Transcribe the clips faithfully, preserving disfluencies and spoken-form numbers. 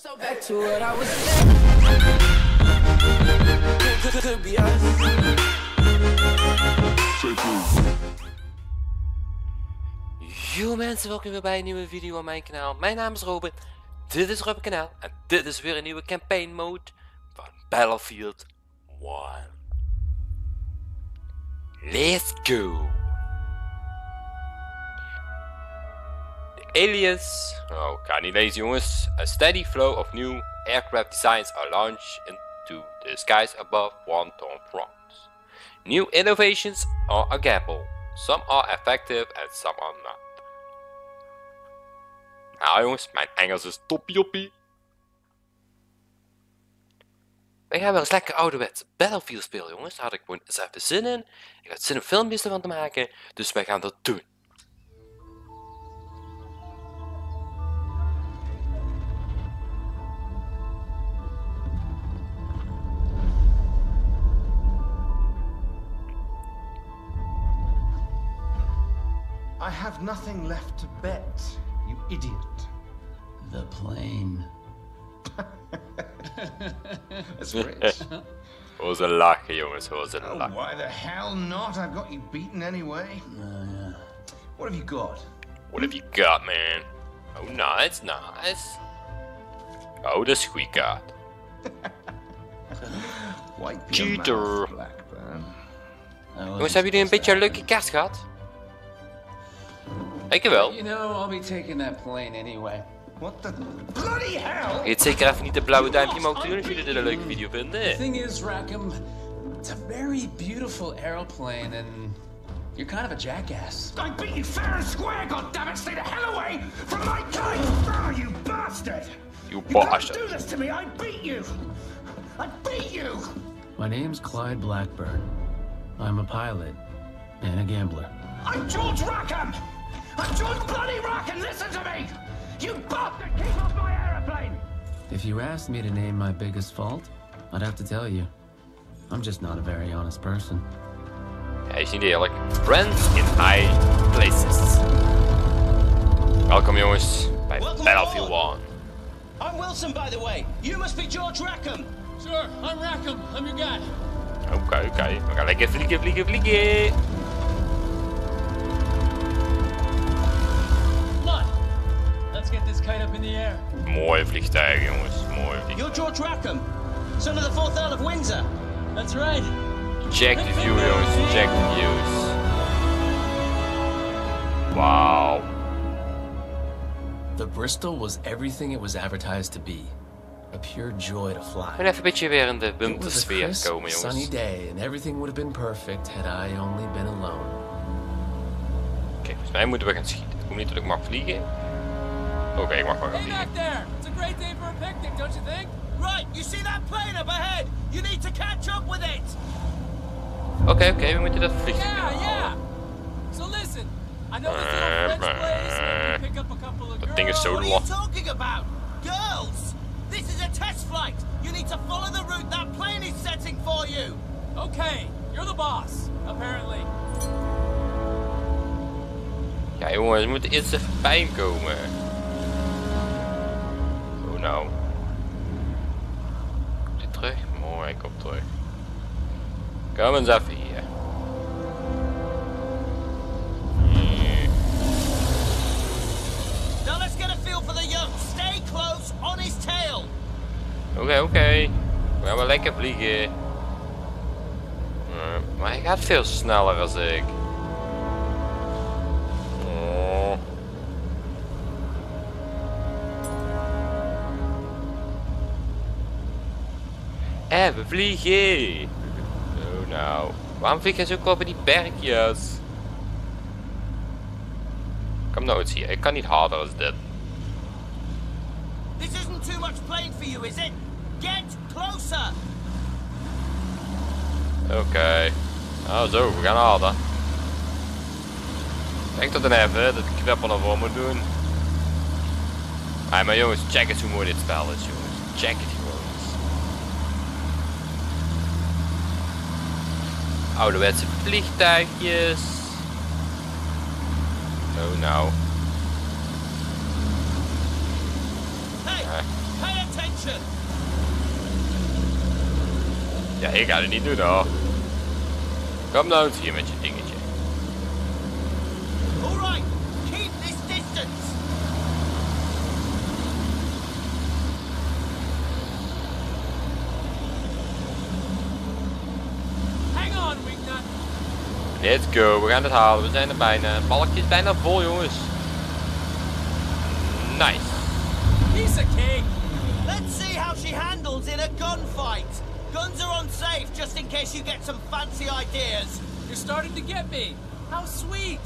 So back to what I was saying. Could be us. Yo mensen, welkom weer bij een nieuwe video op mijn kanaal. Mijn naam is Robert, dit is Robert Kanaal en dit is weer een nieuwe campaign mode van Battlefield one. Let's go! Aliens, oh, kan niet lezen jongens. A steady flow of new aircraft designs are launched into the skies above one-ton fronts. New innovations are a gamble. Some are effective and some are not. Nou jongens, mijn Engels is toppie-oppie. Wij gaan wel eens lekker ouderwets Battlefield spelen jongens. Daar had ik gewoon eens even zin in. Ik had zin om filmpjes ervan te maken, dus wij gaan dat doen. I have nothing left to bet, you idiot. The plane. That's rich. It was a lucky, jongens. It was a lucky. Oh, why the hell not? I've got you beaten anyway. Uh, yeah. What have you got? What have you got, man? Oh, nice, nice. Oh, the squeak got. White Peter Blackburn. Jongens, hebben jullie een beetje een leuke kerst gehad? Ik wel. You know, I'll be taking that plane anyway. What the bloody hell? Geet zeker even niet de blauwe duimpje omhoog te doen als jullie dit een leuke video vinden. The thing is, Rackham, it's a very beautiful aeroplane and you're kind of a jackass. I beat you fair and square, goddammit! Stay the hell away from my plane! Oh, you bastard! You bastard! You can't do this to me! I beat you! I beat you! My name's Clyde Blackburn. I'm a pilot and a gambler. I'm George Rackham. I'm George bloody Rackham, listen to me! You bastard, keep off my aeroplane! If you asked me to name my biggest fault, I'd have to tell you. I'm just not a very honest person. Hij is niet eerlijk. Friends in high places. Welkom jongens, bij Battlefield one. I'm Wilson, by the way. You must be George Rackham. Sure, I'm Rackham. I'm your guy. Oké, oké. We gaan lekker vliegen, vliegen, vliegen. Get this kite up in the air. Mooi vliegtuig, jongens. Mooi vliegtuig. You're George Rackham, son of the fourth Earl of Windsor. That's right. Check the view, jongens. Check the views. Wow. The Bristol was everything it was advertised to be. A pure joy to fly. Even een beetje weer in de wintersfeer komen, jongens. Sunny day and everything would have been perfect had I only been alone. Kijk, volgens mij moeten we gaan schieten. Ik hoop niet dat ik mag vliegen. Okay, hey back there! It's a great day for a picnic, don't you think? Right, you see that plane up ahead? You need to catch up with it! Okay, okay, we went to the fishing. Yeah, now. Yeah! So listen, I know this little French place, you can pick up a couple of girls. That thing is so long. What are you talking about? Girls! This is a test flight! You need to follow the route that plane is setting for you! Okay, you're the boss, apparently. Ja jongens, we moeten eerst even bij hem komen. Nou, komt hij terug? Mooi, kom terug. Kom eens even hier. Now let's get a feel for the young. Stay close on his tail. Oké, oké. We gaan wel lekker vliegen. Uh, maar hij gaat veel sneller als ik. En we vliegen! Oh nou, waarom vliegen ze ook wel bij die bergjes? Kom nou eens hier, ik kan niet harder als dit. This isn't too much plane for you, is it? Get closer! Oké, okay. Nou zo, we gaan harder. Denk tot en even dat ik kweppel naar voor moet doen. Hey, maar jongens, check eens hoe mooi dit spel is jongens, check het. Ouderwetse vliegtuigjes. Oh nou. Hey, pay attention. attention. Ja, ik ga het niet doen hoor. Kom nou eens hier met je dingetje. Alright, keep this distance. Hang on, Wingnut. Let's go, we gaan het halen, we zijn er bijna. Het balkje is bijna vol, jongens. Nice. He's a king. Let's see how she handles in a gunfight. Guns are on safe, just in case you get some fancy ideas. You're starting to get me. How sweet.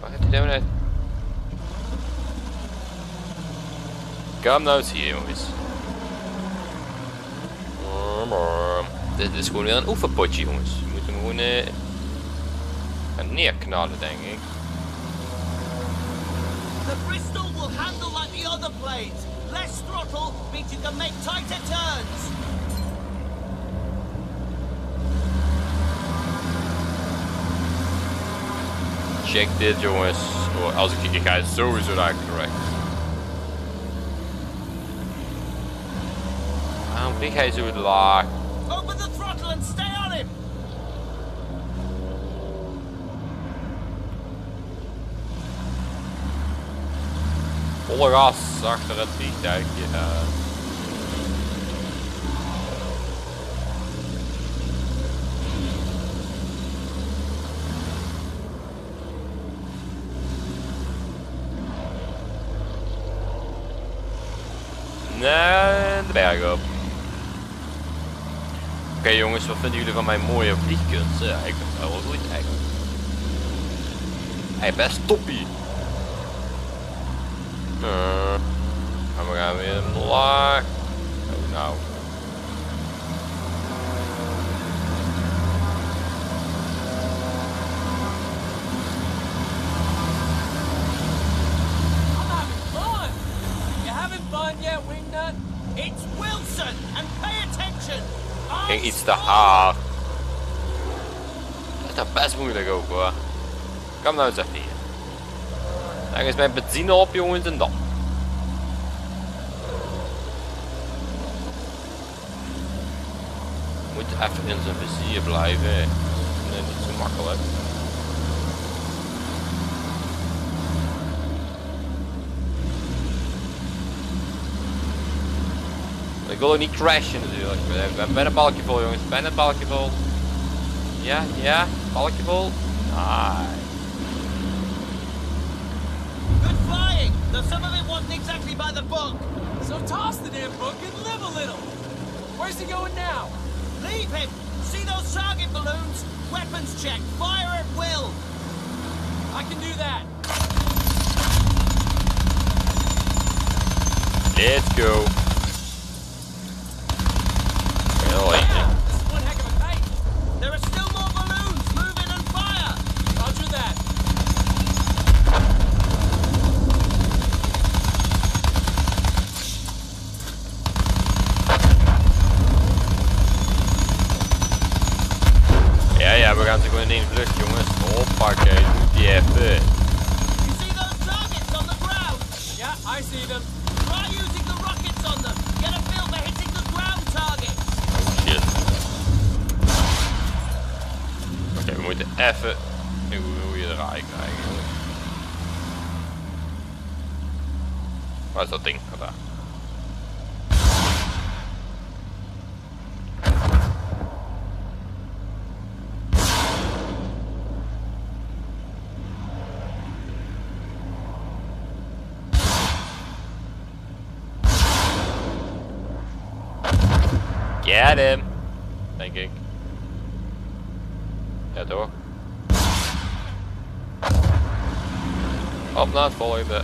Waar gaat hij nou uit? Kom nou eens hier, jongens. Dit is gewoon weer een oefenpotje, jongens. We moeten hem gewoon eh, gaan neerknallen, denk ik. The Bristol will handle like the other blades. Less throttle means you can make tighter turns. Check dit, jongens. Oh, als ik hier ga, is sowieso daar correct. Waarom vlieg hij zo laag? Open the throttle and stay on him. Volle gas achter het vliegtuigje. En de berg op. Oké okay, jongens, wat vinden jullie van mijn mooie vliegkunst? Ja, ik vind het wel goed eigenlijk. Hij is best toppie. Uh, maar we gaan weer omlaag. Oh nou. Ging iets te hard. Dat is toch best moeilijk ook hoor. Kom nou eens even hier. Dan is mijn benzine op, jongens, en dan. Moet even in zijn vizier blijven. Nee, niet zo makkelijk. Ik wil ook niet crashen natuurlijk. We hebben bijna een balkje vol, jongens. Bijna een balkje vol. Ja, ja. Balkje vol. Nice. Good flying. Though some of it wasn't exactly by the book. So toss the damn book and live a little. Where's he going now? Leave him. See those target balloons? Weapons check. Fire at will. I can do that. Let's go. Even ik wil hoe je draai krijgen. Waar is dat ding? Daar. Get him, denk ik. Ja toch? Op naar het volgende.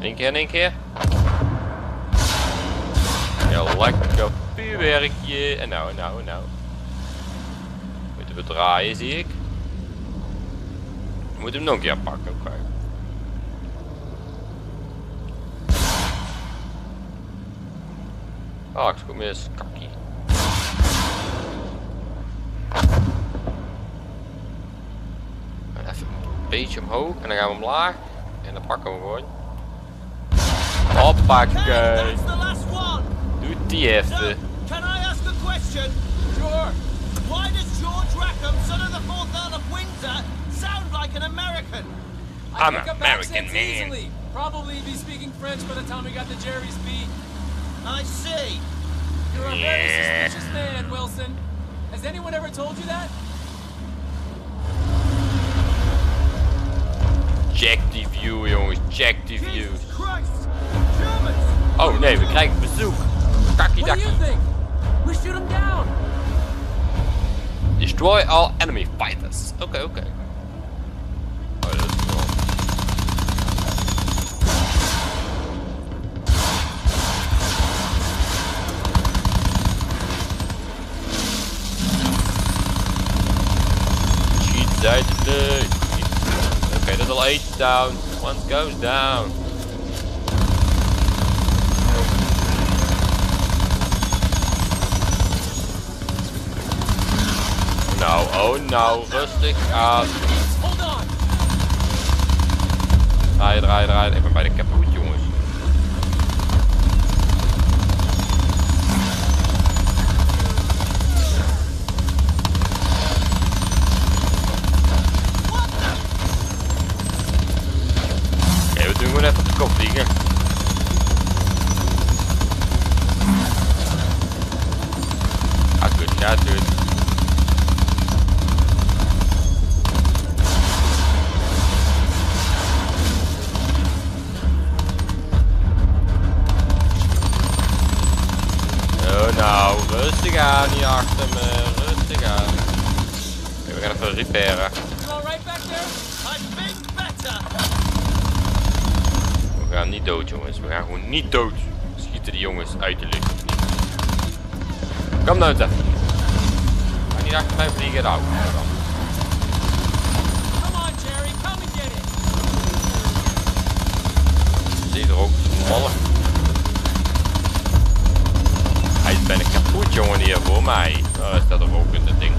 Eén keer en één keer. Ja, lekker vuurwerkje. En nou, nou, nou. Moeten we draaien, zie ik. We moeten hem nog een keer pakken. Oké. Ah, ik kom weer eens kakkie. Beetje omhoog en dan gaan we omlaag. En dan pakken we gewoon. Hoppakee. Doet die heftig. Can I ask a question? Sure. Why does George Rackham, son of the fourth Earl of Windsor, sound like an American? I'm an American man. Easily. Probably be speaking French by the time we got the Jerry's beat. I see. You're a yeah. very suspicious man, Wilson. Has anyone ever told you that? Check the view, jongens. Check the view. Oh nee, we krijgen bezoek. Kakkie dakkie. What do you think? We shoot him down. Destroy all enemy fighters. Oké, okay, oké. Okay. Okay, little eight down. One goes down. No, oh no, rustig aan. Draai, draai, draai. Even bij de kapoet, jongens. Even op de kop vliegen. Ah, goed, ja, dude. Oh, nou, rustig aan hier achter me, rustig aan. Okay, we gaan even repairen. We gaan niet dood, jongens. We gaan gewoon niet dood. Schieten die jongens uit de lucht of niet? Kom nou eens even. Ga niet achter mij vliegen. Nou, dan. Zie er ook, smaller. Hij is bijna kapot, jongen, hier voor mij. Nou, hij staat er ook in dat ding.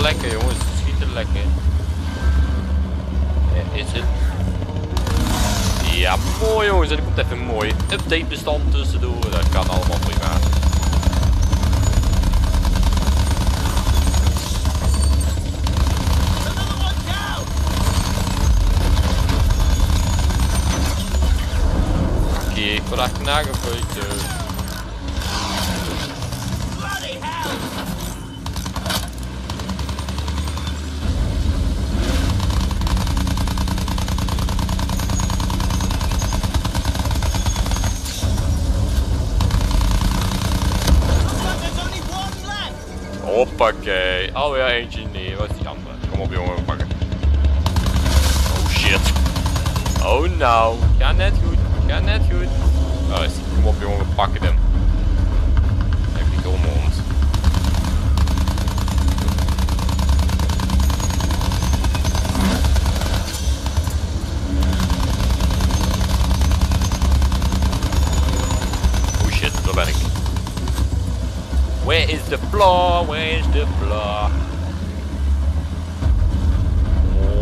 Lekker jongens, het schiet er lekker. Ja, is het? Ja, mooi jongens, er komt even een mooi update bestand tussendoor. Dat kan allemaal prima. Oké, ik word echt nagevuld. Hoppakee, alweer eentje neer, wat is die andere? Kom op jongen, we pakken. Oh shit. Oh nou, ga net goed, ga net goed. Oh, kom op jongen, we pakken hem. Heb die dom hond. Oh shit, daar ben ik. Where is the floor? Where is the floor?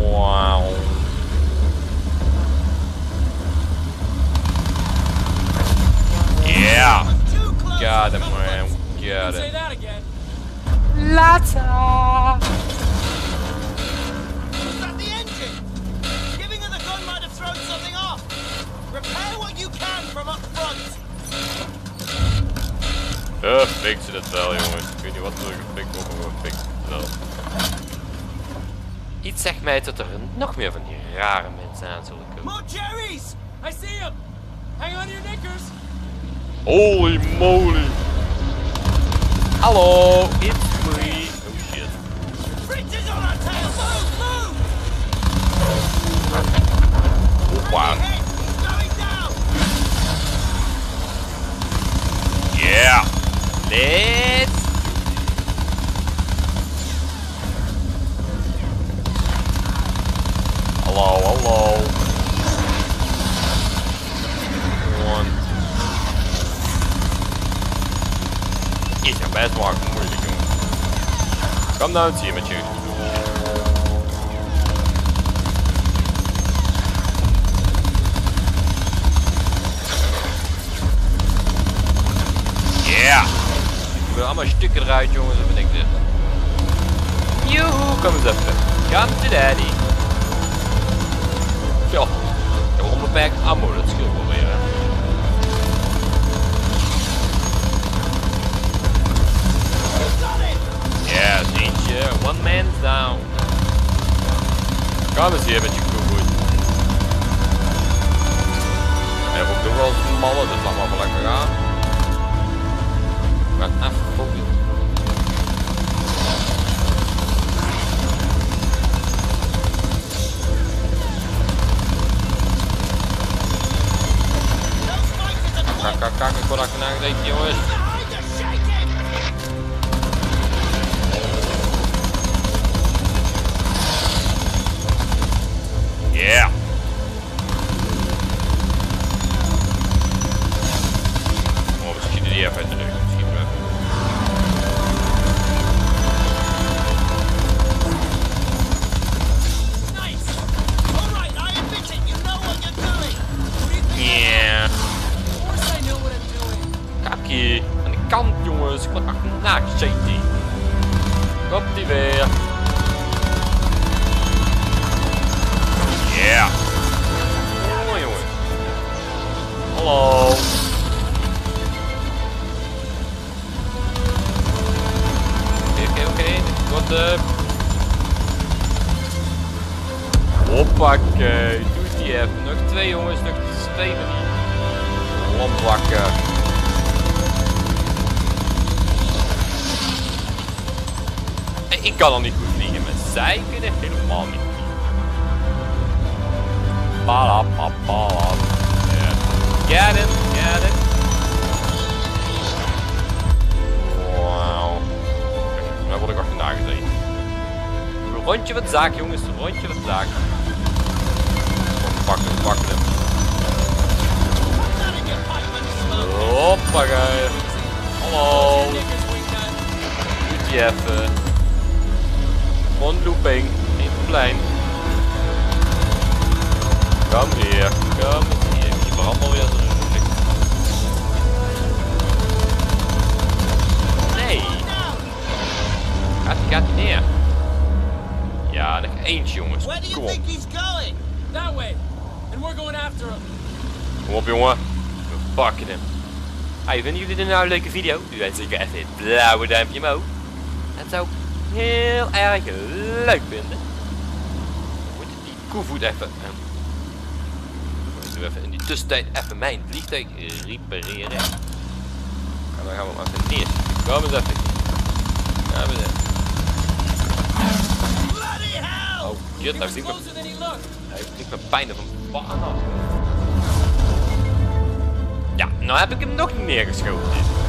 Wow. Yeah. Got him, man. Got him. Say that again. Later. Was that the engine? Giving her the gun might have thrown something off. Repair what you can from up front. Uh, fix ze dat wel jongens, ik weet niet wat er gefixt wordt, maar we fixen het wel. Iets zegt mij dat er nog meer van die rare mensen aan zullen komen. More Jerry's! I see him! Hang on to your knickers! Holy moly! Hallo, it's me! Oh shit. Fritz on our tail! Move, move! Hoppa! Yeah! Let's Hello, hello. One. is een best wel moeilijk te doen. Kom nou, zie je met je. Yeah! Ik wil allemaal stukken eruit, jongens, en ben ik dit. Joehoe, kom eens even. Come to daddy. Zo. Ik heb onbeperkt ammo, dat scheelt wel weer. Ja, zie je. One man's down. Kom eens hier met je koevoet. En ook nog wel eens mallen, dus laat maar wel lekker gaan. We gaan even volgen. Kak, kak, kak, ik word achter naar gereden, jongens. Yeah. Oh, we schieten die even uit de lucht. We schieten hem even. Nice. All right, I admit it. You know what you're doing. Yeah. Of course I know what I'm doing. Kakkie, aan de kant, jongens. Ik word achterna gezeten. Komt die weer. Yeah. Oh jongen. Hallo. Oké, oké, oké. Wat de... Hoppakee. Doet die even. Nog twee jongens. Nog twee van die. Lombakken. En ik kan al niet goed vliegen. Maar zij kunnen helemaal niet. Ball up, up, ball up. Yeah. Get him, get him. Wow. Kijk, daar word ik achterna gezeten. Een rondje wat zaak, jongens. Een rondje wat zaak. Pak hem, pak hem. Hoppakee. Hallo. Doet die even. Rondlooping. Even plein. Kom hier, kom hier. Je brandt alweer zo rustig. Nee. Gaat hij, gaat hij neer. Ja, nog eentje jongens. Kom op. Kom op jongen. We pakken hem. Hey, vinden jullie dit nou een leuke video? Doe dan zeker even het blauwe duimpje omhoog. Dat zou ik heel erg leuk vinden. We moeten die koevoet even... Even in die tussentijd even mijn vliegtuig repareren. En dan gaan we maar even neer. Kom eens even. Kom eens even. Oh, shit, daar vliegt mijn pijn van baan af. Ja, nou heb ik hem nog niet neergeschoten.